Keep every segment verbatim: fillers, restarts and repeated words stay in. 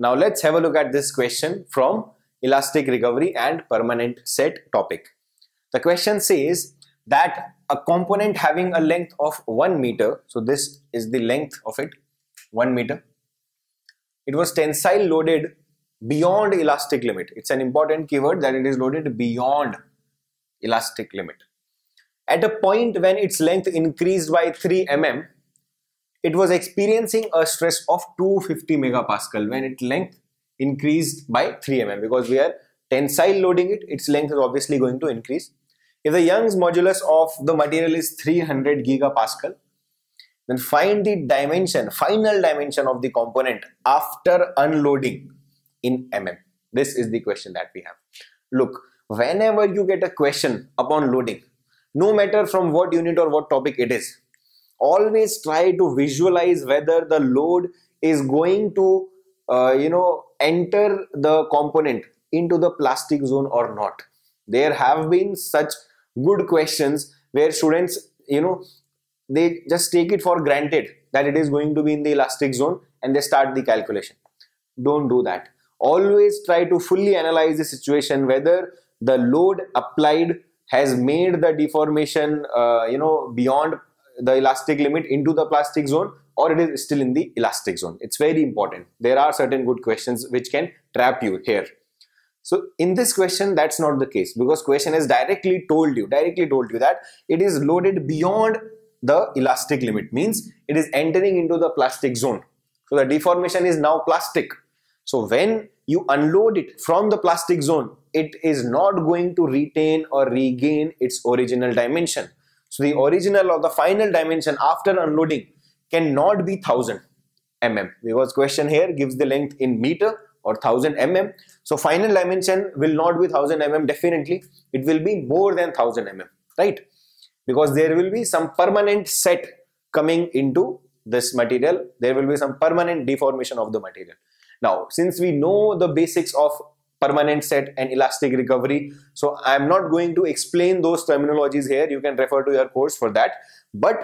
Now let's have a look at this question from elastic recovery and permanent set topic. The question says that a component having a length of one meter, so this is the length of it, one meter, it was tensile loaded beyond elastic limit. It's an important keyword, that it is loaded beyond elastic limit. At a point when its length increased by three millimeters, it was experiencing a stress of two hundred fifty megapascal when its length increased by three millimeters, because we are tensile loading it, its length is obviously going to increase. If the Young's modulus of the material is three hundred gigapascal, then find the dimension, final dimension of the component after unloading in mm. This is the question that we have. Look, whenever you get a question upon loading, no matter from what unit or what topic it is, always try to visualize whether the load is going to uh, you know, enter the component into the plastic zone or not. There have been such good questions where students, you know, they just take it for granted that it is going to be in the elastic zone and they start the calculation. Don't do that. Always try to fully analyze the situation, whether the load applied has made the deformation uh, you know, beyond the elastic limit into the plastic zone, or it is still in the elastic zone. It's very important. There are certain good questions which can trap you here. So in this question, that's not the case, because question has directly told you, directly told you that it is loaded beyond the elastic limit, means it is entering into the plastic zone. So the deformation is now plastic. So when you unload it from the plastic zone, it is not going to retain or regain its original dimension. So the original or the final dimension after unloading cannot be one thousand millimeters, because question here gives the length in meter or one thousand millimeters. So final dimension will not be one thousand millimeters definitely. It will be more than one thousand millimeters, right? Because there will be some permanent set coming into this material. There will be some permanent deformation of the material. Now, since we know the basics of permanent set and elastic recovery, so I am not going to explain those terminologies here. You can refer to your course for that. But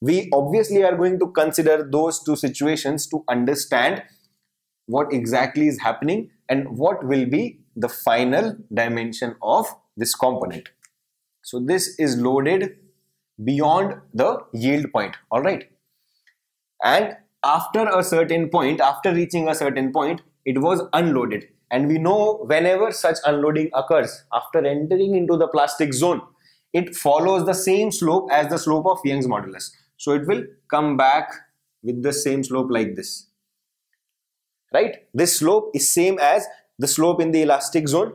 we obviously are going to consider those two situations to understand what exactly is happening and what will be the final dimension of this component. So this is loaded beyond the yield point, all right? And after a certain point, after reaching a certain point, it was unloaded. And we know whenever such unloading occurs, after entering into the plastic zone, it follows the same slope as the slope of Young's modulus. So it will come back with the same slope like this. Right? This slope is same as the slope in the elastic zone,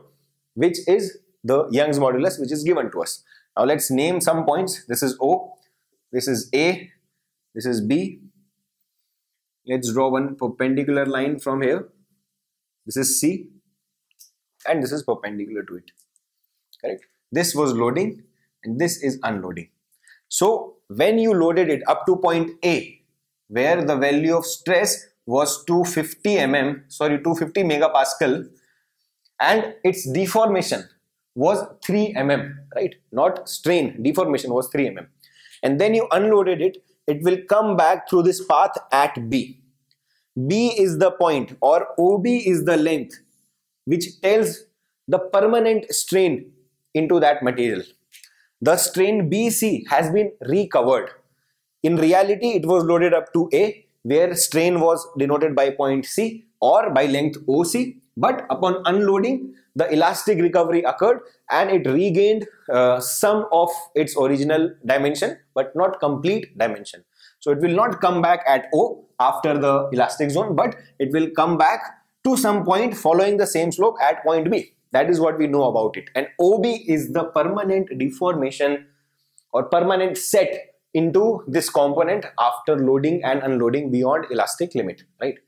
which is the Young's modulus, which is given to us. Now let's name some points. This is O, this is A, this is B. Let's draw one perpendicular line from here. This is C, and this is perpendicular to it. Correct? This was loading and this is unloading. So when you loaded it up to point A, where the value of stress was two hundred fifty megapascal, and its deformation was three millimeters, right? Not strain, deformation was three millimeters. And then you unloaded it, it will come back through this path at B. B is the point, or O B is the length, which tells the permanent strain into that material. The strain B C has been recovered. In reality, it was loaded up to A, where strain was denoted by point C or by length O C, but upon unloading, the elastic recovery occurred and it regained uh, some of its original dimension, but not complete dimension. So it will not come back at O after the elastic zone, but it will come back to some point following the same slope at point B. That is what we know about it. And O B is the permanent deformation or permanent set into this component after loading and unloading beyond elastic limit, right?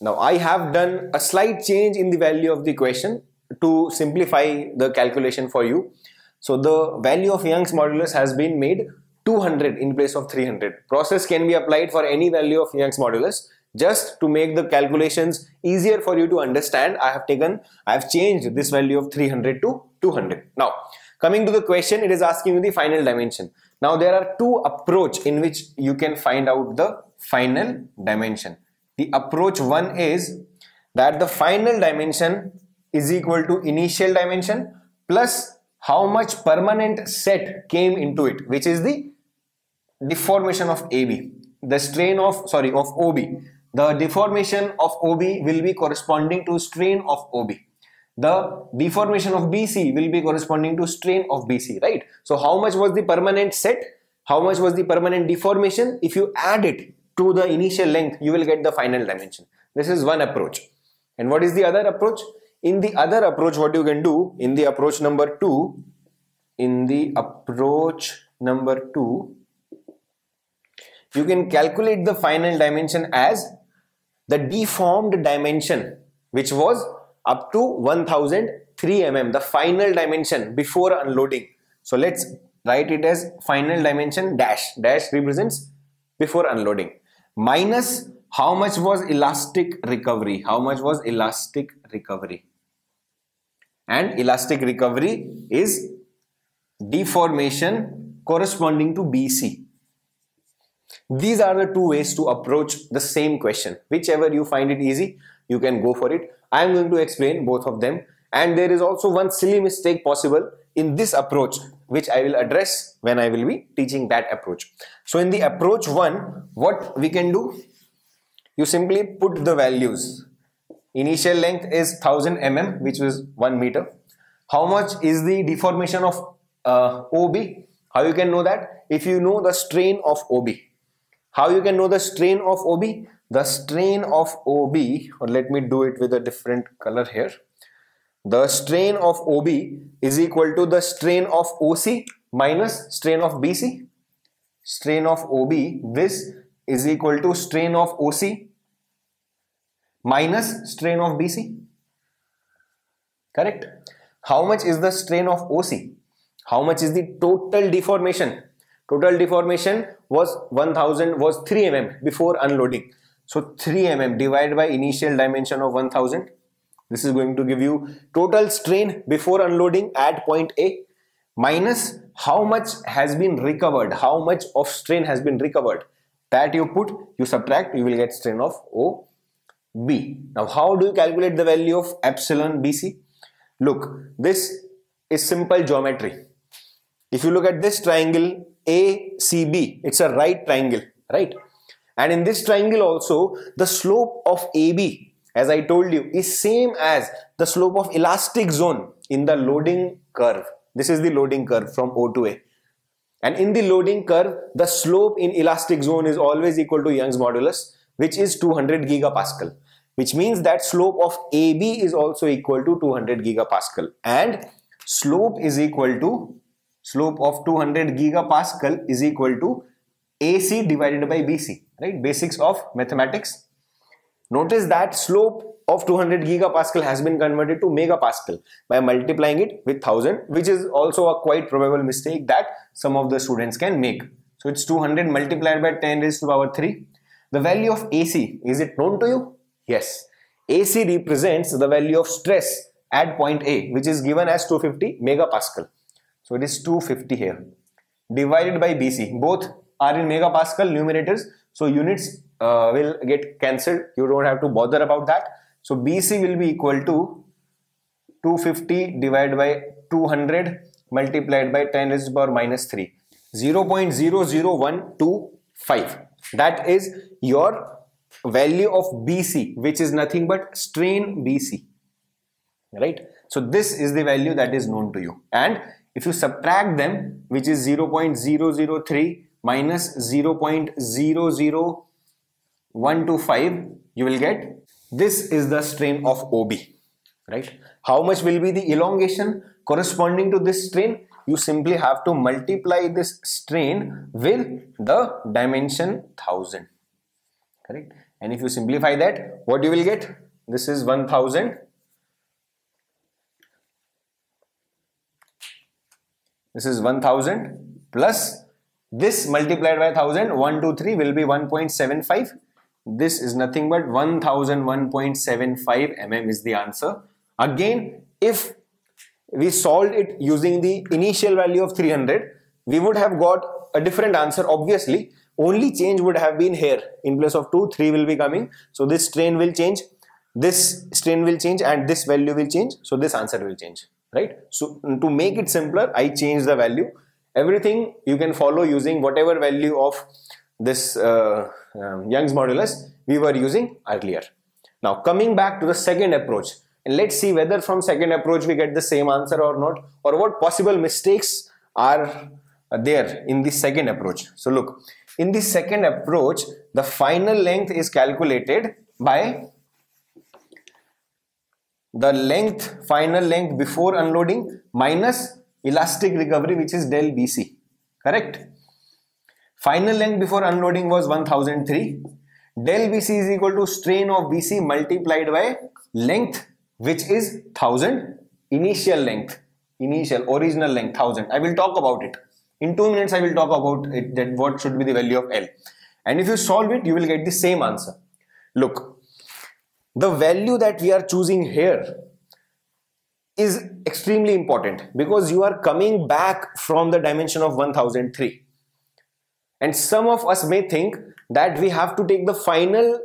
Now I have done a slight change in the value of the question to simplify the calculation for you. So the value of Young's modulus has been made two hundred in place of three hundred. Process can be applied for any value of Young's modulus. Just to make the calculations easier for you to understand, I have taken, I have changed this value of three hundred to two hundred. Now, coming to the question, it is asking you the final dimension. Now, there are two approaches in which you can find out the final dimension. The approach one is that the final dimension is equal to initial dimension plus how much permanent set came into it, which is the deformation of A B. The strain of, sorry, of O B. The deformation of O B will be corresponding to strain of O B. The deformation of B C will be corresponding to strain of B C, right? So how much was the permanent set? How much was the permanent deformation? If you add it to the initial length, you will get the final dimension. This is one approach. And what is the other approach? In the other approach, what you can do, in the approach number two, in the approach number two, you can calculate the final dimension as the deformed dimension, which was up to one thousand three millimeters, the final dimension before unloading. So let's write it as final dimension dash, dash represents before unloading, minus how much was elastic recovery, how much was elastic recovery, and elastic recovery is deformation corresponding to B C. These are the two ways to approach the same question. Whichever you find it easy, you can go for it. I am going to explain both of them, and there is also one silly mistake possible in this approach, which I will address when I will be teaching that approach. So in the approach one, what we can do, you simply put the values. Initial length is one thousand millimeters, which was one meter. How much is the deformation of uh, O B? How you can know that? If you know the strain of O B. How you can know the strain of O B? The strain of O B, or let me do it with a different color here. The strain of O B is equal to the strain of O C minus strain of B C. Strain of O B, this is equal to strain of O C minus strain of B C. Correct? How much is the strain of O C? How much is the total deformation? Total deformation was one thousand, was three millimeters before unloading. So three millimeters divided by initial dimension of one thousand. This is going to give you total strain before unloading at point A minus how much has been recovered, how much of strain has been recovered. That you put, you subtract, you will get strain of O B. Now how do you calculate the value of epsilon B C? Look, this is simple geometry. If you look at this triangle A C B, it's a right triangle, right? And in this triangle also, the slope of A B, as I told you, is same as the slope of elastic zone in the loading curve. This is the loading curve from O to A. And in the loading curve, the slope in elastic zone is always equal to Young's modulus, which is two hundred gigapascal, which means that slope of A B is also equal to two hundred gigapascal, and slope is equal to, slope of two hundred gigapascal is equal to A C divided by B C, right? Basics of mathematics. Notice that slope of two hundred gigapascal has been converted to megapascal by multiplying it with one thousand, which is also a quite probable mistake that some of the students can make. So it's two hundred multiplied by ten raised to the power three. The value of A C, is it known to you? Yes. A C represents the value of stress at point A, which is given as two hundred fifty megapascal. So it is two hundred fifty here divided by B C. Both are in megapascal numerators, so units uh, will get cancelled. You don't have to bother about that. So B C will be equal to two hundred fifty divided by two hundred multiplied by ten raised to the power minus three. zero point zero zero one two five. That is your value of B C, which is nothing but strain B C. Right? So this is the value that is known to you. And if you subtract them, which is zero point zero zero three minus zero point zero zero one two five, you will get, this is the strain of O B, right? How much will be the elongation corresponding to this strain? You simply have to multiply this strain with the dimension one thousand, correct? And if you simplify that, what you will get? This is one thousand. This is one thousand plus this multiplied by one thousand, one, two, three will be one point seven five. This is nothing but one thousand one point seven five millimeters is the answer. Again, if we solved it using the initial value of three hundred, we would have got a different answer, obviously. Only change would have been here. In place of two, three will be coming. So this strain will change. this strain will change and this value will change, so this answer will change, right? So to make it simpler, I change the value. Everything you can follow using whatever value of this uh, um, Young's modulus we were using earlier. Now coming back to the second approach, and let's see whether from second approach we get the same answer or not, or what possible mistakes are there in the second approach. So look, in the second approach, the final length is calculated by the length, final length before unloading minus elastic recovery, which is del B C, correct? Final length before unloading was one thousand three. Del B C is equal to strain of B C multiplied by length, which is one thousand, initial length, initial, original length, one thousand. I will talk about it. In two minutes, I will talk about it, that what should be the value of L. And if you solve it, you will get the same answer. Look, the value that we are choosing here is extremely important, because you are coming back from the dimension of one thousand three. And some of us may think that we have to take the final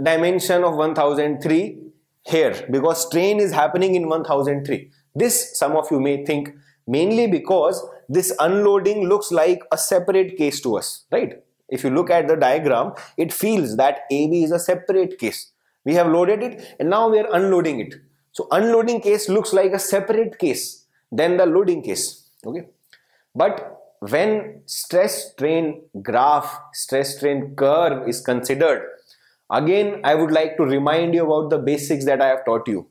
dimension of one thousand three here, because strain is happening in one thousand three. This, some of you may think, mainly because this unloading looks like a separate case to us, right? If you look at the diagram, it feels that A B is a separate case. We have loaded it and now we are unloading it. So unloading case looks like a separate case than the loading case, okay? But when stress strain graph, stress strain curve is considered, again, I would like to remind you about the basics that I have taught you.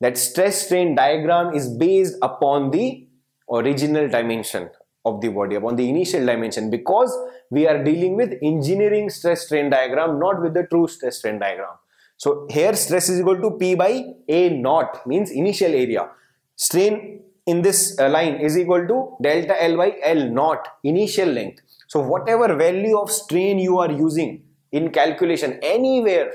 That stress strain diagram is based upon the original dimension of the body, upon the initial dimension, because we are dealing with engineering stress strain diagram, not with the true stress strain diagram. So here stress is equal to P by A naught, means initial area. Strain in this uh, line is equal to delta L by L naught, initial length. So whatever value of strain you are using in calculation anywhere,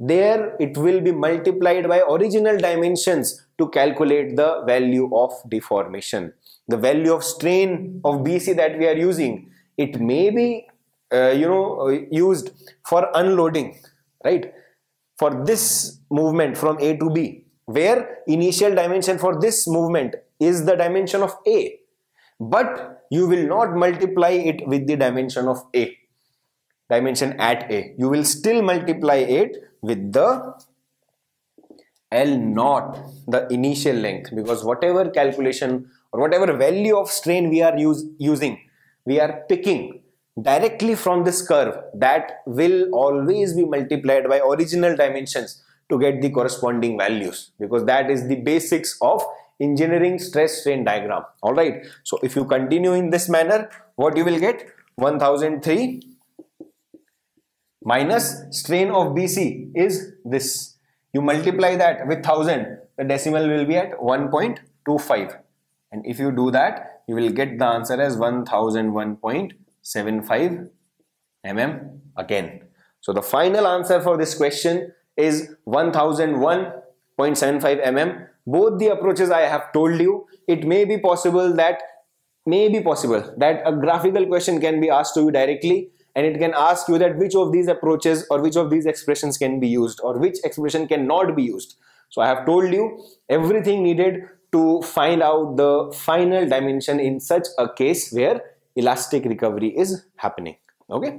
there it will be multiplied by original dimensions to calculate the value of deformation. The value of strain of B C that we are using, it may be uh, you know used for unloading, right? For this movement from A to B, where initial dimension for this movement is the dimension of A, but you will not multiply it with the dimension of A, dimension at A. You will still multiply it with the L naught, the initial length, because whatever calculation or whatever value of strain we are use, using, we are picking directly from this curve, that will always be multiplied by original dimensions to get the corresponding values, because that is the basics of engineering stress-strain diagram. Alright, so if you continue in this manner, what you will get? one thousand three minus strain of B C is this. You multiply that with one thousand, the decimal will be at one point two five, and if you do that, you will get the answer as one thousand one point seven five millimeters again. So the final answer for this question is one thousand one point seven five millimeters. Both the approaches I have told you, it may be possible that may be possible that a graphical question can be asked to you directly, and it can ask you that which of these approaches or which of these expressions can be used or which expression cannot be used. So I have told you everything needed to find out the final dimension in such a case where elastic recovery is happening. Okay.